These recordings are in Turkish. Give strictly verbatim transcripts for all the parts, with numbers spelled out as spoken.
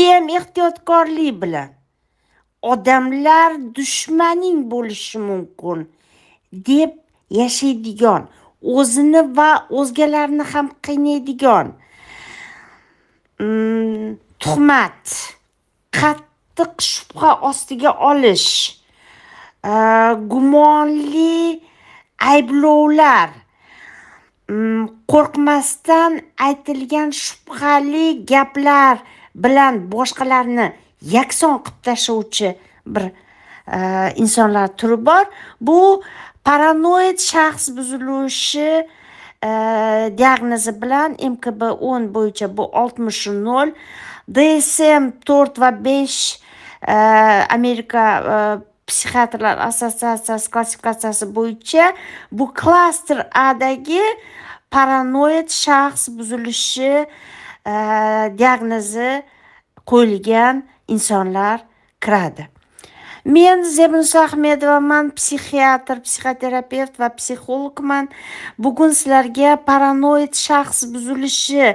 Judayam ehtiyotkorlik bilan odamlar dushmaning bo'lishi mumkin deb yashaydigan, o'zini va o'zgalarni ham qiynaydigan, tuhmat, qattiq shubha ostiga olish, gumonli ayblovlar, qo'rqmasdan aytilgan shubhali gaplar bilan boshqalarni yakson qilib tashuvchi bir insonlar turi bor. Bu paranoid shaxs buzilishi diagnozi bilan M K B o'n bo'yicha bu oltmish nol, D S M to'rt va besh Amerika psixiatrlar assotsiatsiyasi klassifikatsiyasi bo'yicha bu klaster A'dagi paranoid shaxs buzilishi diagnozi qo'yilgan insonlar kiradi. Men Zebinuso Ahmedovaman, psixiatr, psixoterapevt va psixologman. Bugun sizlarga paranoid shaxs buzilishi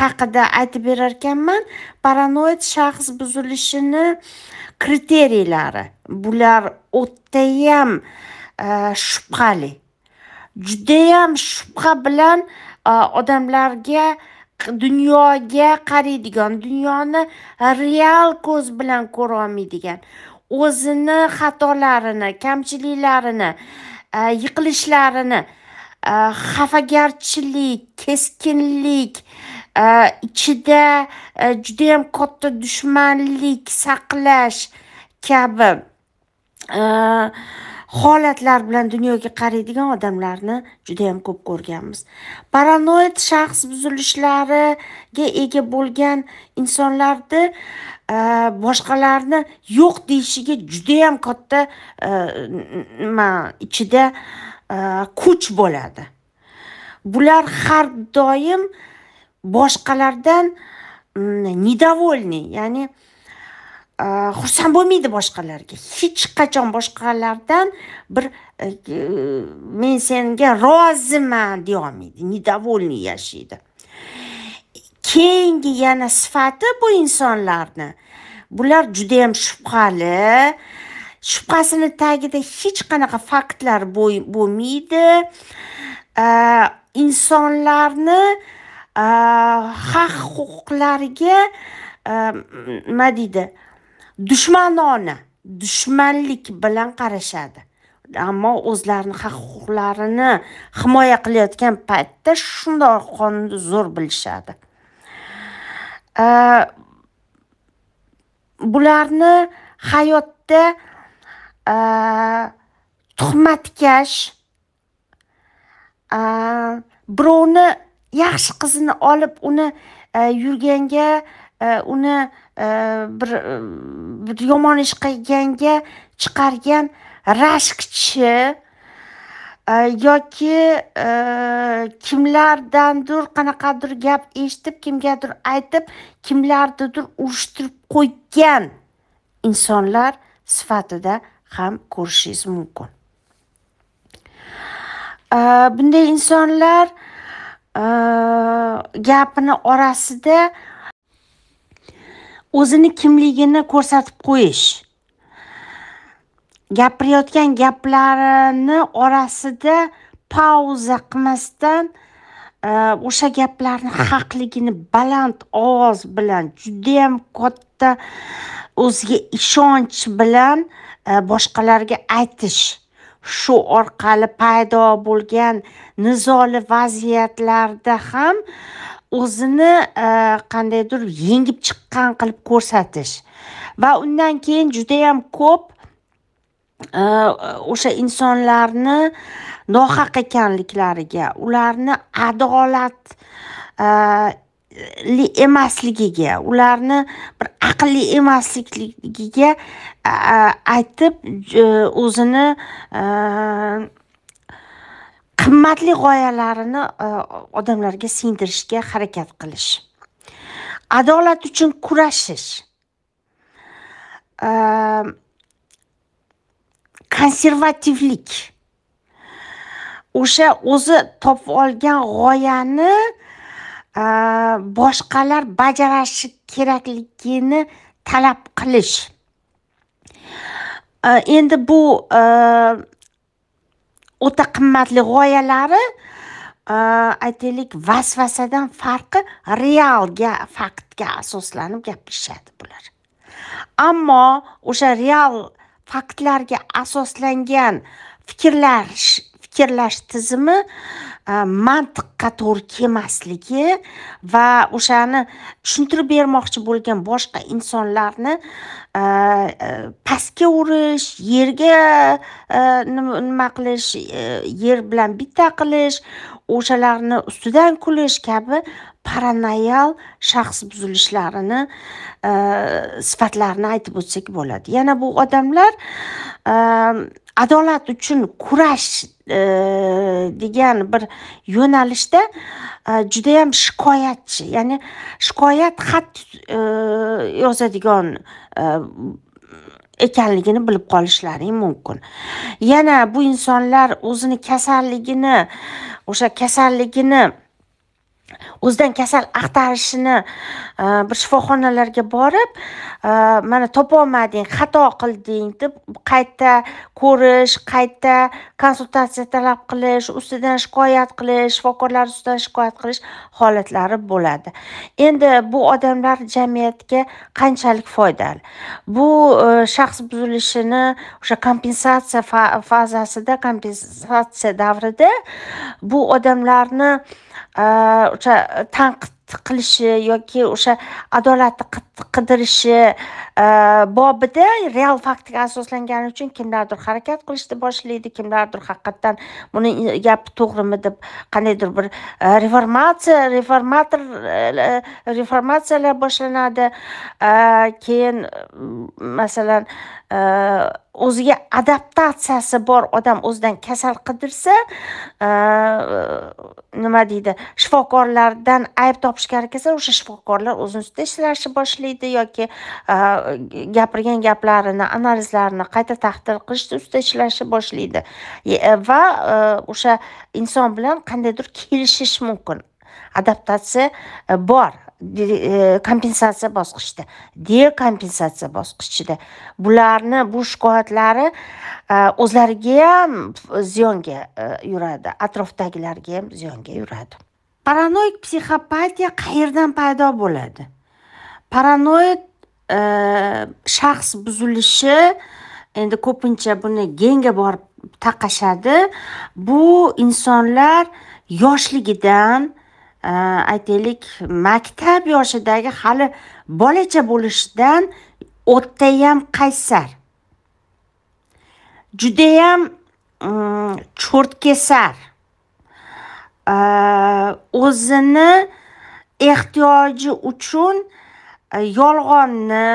haqida aytib berar ekanman. Paranoid shaxs buzilishini kriteriyalari. Bular o'tayam shubhali. Judayam shubha bilan odamlarga dunyoga qaraydigan, dunyoni real ko'z bilan ko'ra olmaydigan, o'zini xatolarini, kamchiliklarini, yiqilishlarini, xafagarchilik, keskinlik, ichida juda ham katta dushmanlik saqlash kabi holatlar bilan dunyoga qaraydigan odamlarni juda ham ko'p ko'rganmiz. Paranoid shaxs buzilishlariga ega bo'lgan insonlarda boshqalarni yo'q deyishiga juda ham katta nima ichida kuch bo'ladi. Bular har doim boshqalardan nedovolni, ya'ni xursand bo'lmaydi boshqalarga. Hech qachon boshqalardan bir men senga roziman deya olmaydi, nedovolni yashaydi. Keyingi yana sifati bu insonlarni. Bular juda ham shubhali. Shubhasini tagida hech qanaqa faktlar bo'lmaydi. Insonlarni haq-huquqlariga nima deydi? Dushmanona, dushmanlik bilan qarashadi. Ammo o'zlarini haq-huquqlarini himoya qilayotgan paytda shunday qonunni zo'r bilishadi. Bularni hayotda tuhmatkash, birovni yaxshi qizini olib uni yurganga, uni bir bir yomon ish qilganga chiqargan rashkchi yoki kimlardandir qanaqadir gap eshitib, kimgadir aytib, kimlarnidir urushtirib qo'ygan insonlar sifatida ham ko'rishingiz mumkin. Bunday insonlar gapini orasida o'zini kimligini ko'rsatib qo'yish, gapirayotgan gaplarini orasida pauza qilmasdan o'sha gaplarni haqligini baland ovoz bilan, juda ham katta o'ziga ishonch bilan boshqalarga aytish, shu orqali paydo bo'lgan nizoli vaziyatlarda ham o'zini qandaydir yengib chiqqan qilib ko'rsatish va undan keyin juda ham ko'p o'sha insonlarni nohaq ekanliklariga, ularni adolatli emasligiga, ularni bir aqlli emasligiga aytib o'zini qimmatli g'oyalarini odamlarga singdirishga harakat qilish, adolat uchun kurashish, konservativlik, o'sha o'zi topib olgan g'oyani boshqalar bajarishi kerakligini talab qilish. Endi bu o'ta qimmatli g'oyalari aytaylik vasvasadan farqi realga, faktga asoslanib gapirishadi bular. Ammo o'sha real faktlarga asoslangan fikrlash fikrlash tizimi mantiqqa to'g'ri kelmasligi va o'shani tushuntirib bermoqchi bo'lgan boshqa insonlarni pastga urish, yerga nima qilish, yer bilan bitta qilish, o'shalarni ustidan kulish kabi paranoyal shaxs buzilishlarini sifatlarini aytib o'tsak bo'ladi. Yana bu odamlar adolat uchun kurash degan bir yo'nalishda juda ham shikoyatchi, ya'ni shikoyat xat yozadigan ekanligini bilib qolishlari mumkin. Yana bu insonlar o'zini kasalligini, o'sha kasalligini o'zidan kasal axtarishini bir shifoxonalarga borib, mana topolmading, xato qilding deb qayta ko'rish, qayta konsultatsiya talab qilish, ustidan shikoyat qilish, shifokorlar ustidan shikoyat qilish holatlari bo'ladi. Endi bu odamlar jamiyatga qanchalik foydali? Bu shaxs buzilishini o'sha kompensatsiya fazasida, kompensatsiya davrida bu odamlarni o'sha tanqid qilishi yoki o'sha adolatni qidirishi bobida real faktga asoslangani uchun kimlardir harakat qilishni boshlaydi, kimlardir haqiqatdan buni gapi to'g'rimi deb qandaydir bir reformatsiya reformator reformatsiyalar boshlanadi. Keyin masalan o'ziga adaptatsiyasi bor odam o'zidan kasal qidirsa, nima deydi, shifokorlardan ayb topishga harakat qilsa, o'sha shifokorlar o'zini ustida ishlashni boshlaydi yoki gapirgan gaplarini, analizlarini qayta tahlil qilishni ustida ishlashni boshlaydi va o'sha inson bilan qandaydir kelishish mumkin. Adaptatsiya bor kompensatsiya bosqichida, dekompensatsiya bosqichida. Bularni, bu shikoyatlari o'zlariga ham ziyonga yuradi, atrofdagilarga ham ziyonga yuradi. Paranoid psixopatiya qayerdan paydo bo'ladi? Paranoid shaxs buzilishi, endi ko'pincha buni genga borib taqashadi. Bu insonlar yoshligidan, aytaylik maktab yoshidagi hali bolacha bo'lishidan o'tayam qaysar, judayam cho'rtkesar, o'zini ehtiyoji uchun yolg'onni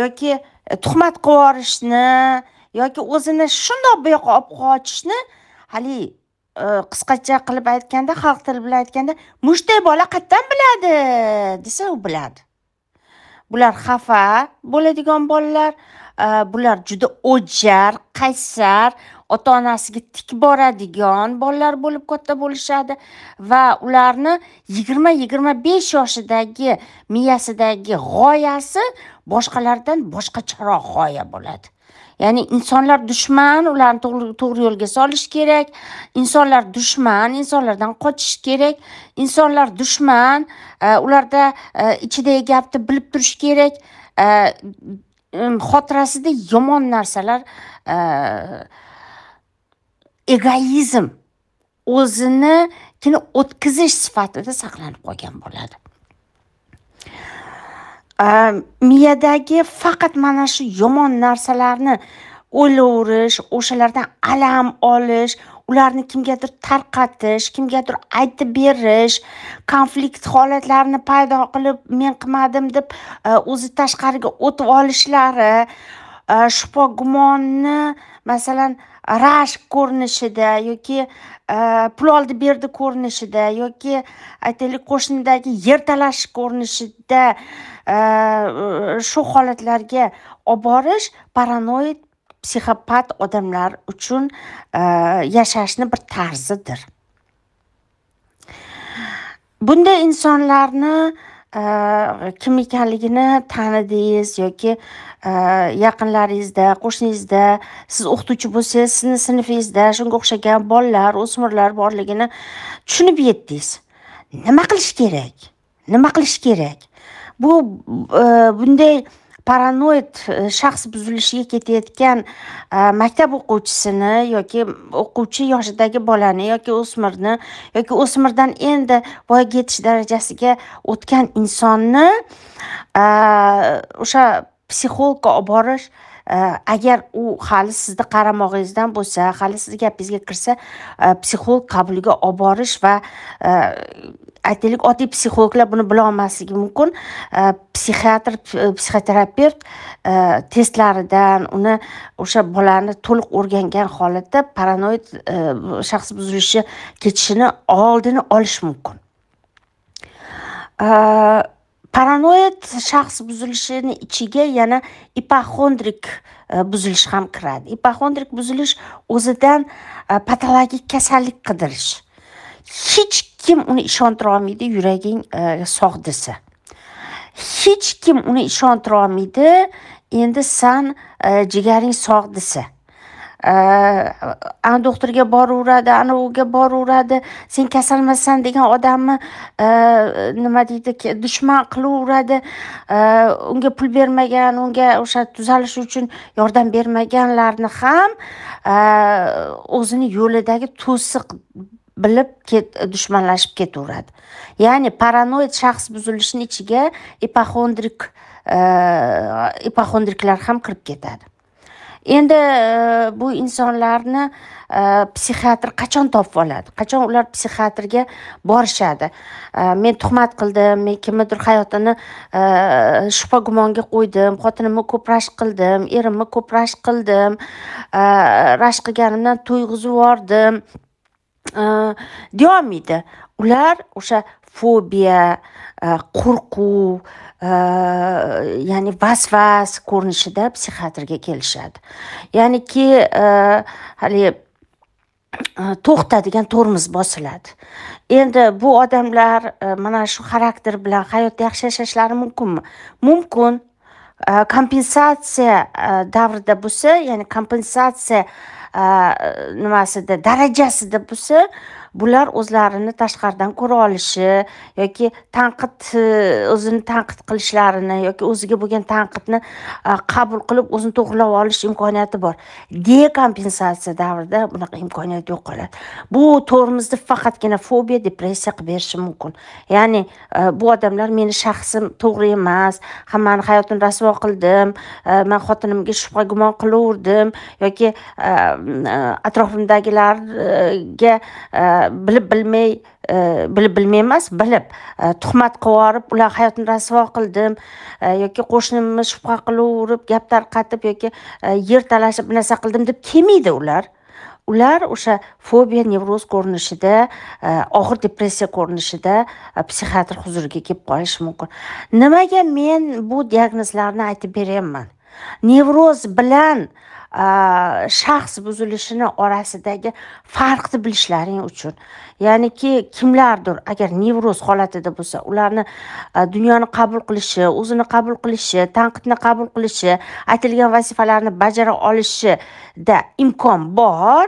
yoki tuhmat qilib yuborishni yoki o'zini shundoq bu yoqqa olib qochishni, hali qisqacha qilib aytganda, xalq tili bilan aytganda, mushday bola qayerdan biladi desa, u biladi. Bular xafa bo'ladigan bolalar, bular juda o'jar, qaysar, ota-onasiga tik boradigan bolalar bo'lib katta bo'lishadi va ularni yigirma yigirma besh yoshidagi miyasidagi g'oyasi boshqalardan boshqacharoq g'oya bo'ladi. Ya'ni insonlar dushman, ularni to'g'ri yo'lga solish kerak. Insonlar dushman, insonlardan qochish kerak. Insonlar dushman, ularda ichidagi gapni bilib turish kerak. Xotirasida yomon narsalar, egoizm, o'zini kini o'tkazish sifatida saqlanib qolgan bo'ladi. Miyadagi faqat mana shu yomon narsalarni o'ylaverish, o'shalardan alam olish, ularni kimgadir tarqatish, kimgadir aytib berish, konflikt holatlarini paydo qilib, men qilmadim deb o'zi tashqariga o'tib olishlari, shubha gumonni, masalan, rashk ko'rinishida yoki pul oldi berdi ko'rinishida yoki aytaylik qo'shnidagi yer talash ko'rinishida shu holatlarga olib borish paranoid psixopat odamlar uchun yashashni bir tarzidir. Bunday insonlarni kim ekanligini tanidingiz yoki yaqinlaringizda, qo'shningizda, siz o'qituvchi bo'lsangiz, sizni sinfingizda shunga o'xshagan bolalar, o'smirlar borligini tushunib yetdingiz. Nima qilish kerak? Nima qilish kerak? Bu bunday paranoid shaxs buzilishiga ketayotgan maktab o'quvchisini yoki o'quvchi yoshidagi bolani yoki o'smirni yoki o'smirdan endi voyaga yetish darajasiga o'tgan insonni o'sha psixologga olib borish, agar u hali sizni qaramog'ingizdan bo'lsa, hali siz gapingizga kirsa, psixolog qabuliga olib borish va aytaylik, oddiy psixologlar buni bila olmasligi mumkin. Psixiatr, psixoterapevt testlaridan uni o'sha bolani to'liq o'rgangan holatda paranoid shaxs buzilishi ketishini oldini olish mumkin. Paranoid shaxs buzilishini ichiga yana ipoxondrik buzilish ham kiradi. Ipoxondrik buzilish o'zidan patologik kasallik qidirish. Hech kim uni ishontira olmaydi yuraging sog' desa. Hech kim uni ishontira olmaydi endi san jigaring sog' desa. Ana doktorga boraveradi, ana uga boraveradi, sen kasalmasan degan odamni nima deydi, dushman qilaveradi, unga pul bermagan, unga o'sha tuzalish uchun yordam bermaganlarni ham o'zini yo'lidagi to'siq bilib dushmanlashib ketaveradi. Ya'ni paranoid shaxs buzilishining ichiga ipoxondrik ipoxondriklar ham kirib ketadi. Endi bu insonlarni psixiatr qachon topib oladi? Qachon ular psixiatrga borishadi? Men tuhmat qildim, men kimnidir hayotini shubha gumonga qo'ydim, xotinimni ko'p rashk qildim, erimni ko'p rashk qildim, rashk qilganimdan to'yg'izib yubordim deyolmaydi. Ular o'sha fobiya, qo'rquv, ya'ni vasvas ko'rinishida psixiatrga kelishadi. Ya'niki hali to'xtadigan tormoz bosiladi. Endi bu odamlar mana shu xarakter bilan hayotda yaxshi yashashlari mumkinmi? Mumkin. Kompensatsiya davrida bo'lsa, ya'ni kompensatsiya nimasida, darajasida bo'lsa, bular o'zlarini tashqardan ko'ra olishi yoki tanqid, o'zini tanqid qilishlarini yoki o'ziga bo'lgan tanqidni qabul qilib o'zini to'g'rilab olish imkoniyati bor. Dekompensatsiya davrida bunaqa imkoniyat yo'q qoladi. Bu tormozni faqatgina fobiya, depressiya qilib berishi mumkin. Ya'ni bu odamlar meni shaxsim to'g'ri emas, hammani hayotini rasvo qildim, men xotinimga shubha gumon qilaverdim yoki atrofimdagilarga bilib bilmay, bilib bilmay emas, bilib tuhmat qo'yib, ular hayotini rasvo qildim yoki qo'shnimni shubha qilaverib, gap tarqatib yoki yer talashib narsa qildim deb kelmaydi ular. Ular o'sha fobiya, nevroz ko'rinishida, og'ir depressiya ko'rinishida psixiatr huzuriga kelib qolishi mumkin. Nimaga men bu diagnozlarni aytib beraman? Nevroz bilan shaxs buzilishini orasidagi farqni bilishlaring uchun. Ya'niki kimlardir agar nevroz holatida bo'lsa, ularni dunyoni qabul qilishi, o'zini qabul qilishi, tanqidni qabul qilishi, aytilgan vazifalarni bajara olishida imkon bor.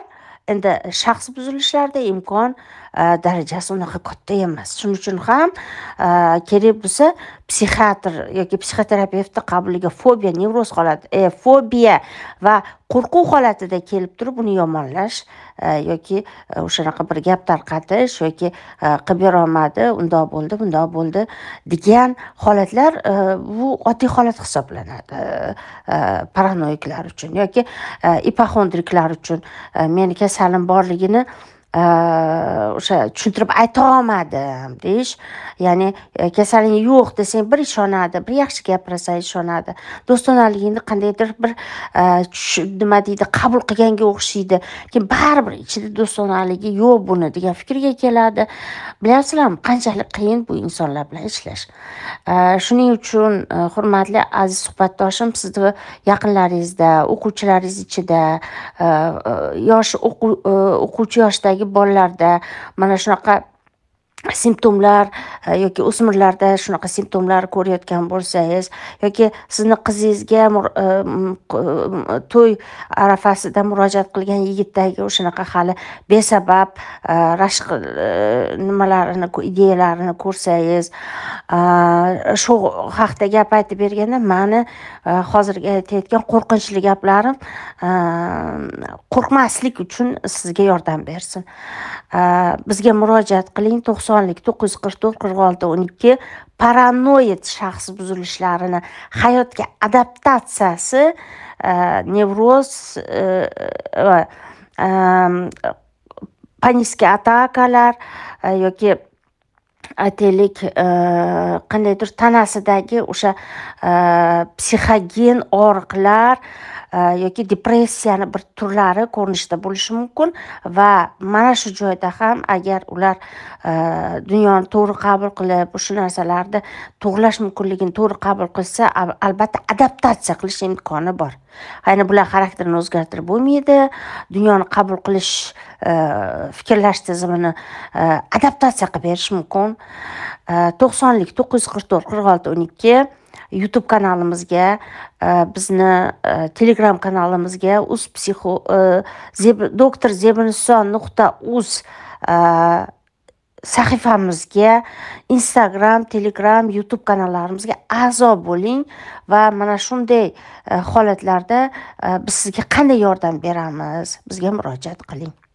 Endi shaxs buzilishlarda imkon darajasi unaqa katta emas. Shuning uchun ham kerak bo'lsa psixiatr yoki psixoterapevtni qabuliga fobiya, nevroz holati, fobiya va qo'rquv holatida kelib turib uni yomonlash yoki o'shanaqa bir gap tarqatish yoki qilib bera olmadi, undoq bo'ldi, bundoq bo'ldi degan holatlar bu oddiy holat hisoblanadi paranoidlar uchun yoki ipoxondriklar uchun. Meni kasalim borligini o'sha tushuntirib ayta olmadim deish, ya'ni kasaling yo'q desang bir ishonadi, bir yaxshi gapirsa ishonadi, do'stonaligingni qandaydir bir nima deydi, qabul qilganga o'xshaydi, lekin baribir ichida do'stonaligi yo'q buni degan fikrga keladi. Bilasizlarmi, qanchalik qiyin bu insonlar bilan ishlash? Shuning uchun hurmatli aziz suhbatdoshim, sizni yaqinlaringizda, o'quvchilaringiz ichida, yosh o'quvchi yoshdagi bolalarda mana shunaqa simptomlar yoki o'smirlarda shunaqa simptomlar ko'rayotgan bo'lsangiz yoki sizni qizingizga to'y arafasida murojaat qilgan yigitdagi o'shanaqa hali besabab rashq nimalarini ideyalarini ko'rsangiz, shu haqda gap aytib berganda meni hozirgi aytayotgan qo'rqinchli gaplarim qo'rqmaslik uchun sizga yordam bersin. Bizga murojaat qiling to'qson to'qqiz qirq to'rt qirq olti o'n ikki. Paranoid shaxs buzilishlarini, hayotga adaptatsiyasi, nevroz, panika atakalar yoki aytaylik qandaydir tanasidagi o'sha psixogen og'riqlar yoki depressiyani bir turlari ko'rinishda bo'lishi mumkin va mana shu joyda ham agar ular dunyoni to'g'ri qabul qilib, shu narsalarni to'g'rilash mumkinligini to'g'ri qabul qilsa, albatta adaptatsiya qilish imkoni bor. Ya'ni bular xarakterini o'zgartirib bo'lmaydi. Dunyoni qabul qilish, fikrlash tizimini adaptatsiya qilib berish mumkin. to'qson to'qqiz qirq to'rt qirq olti o'n ikki YouTube kanalimizga, bizni Telegram kanalimizga uz psixo doktor zebiniso nuqta uz sahifamizga, Instagram, Telegram, YouTube kanallarimizga a'zo bo'ling va mana shunday holatlarda biz sizga qanday yordam beramiz, bizga murojaat qiling.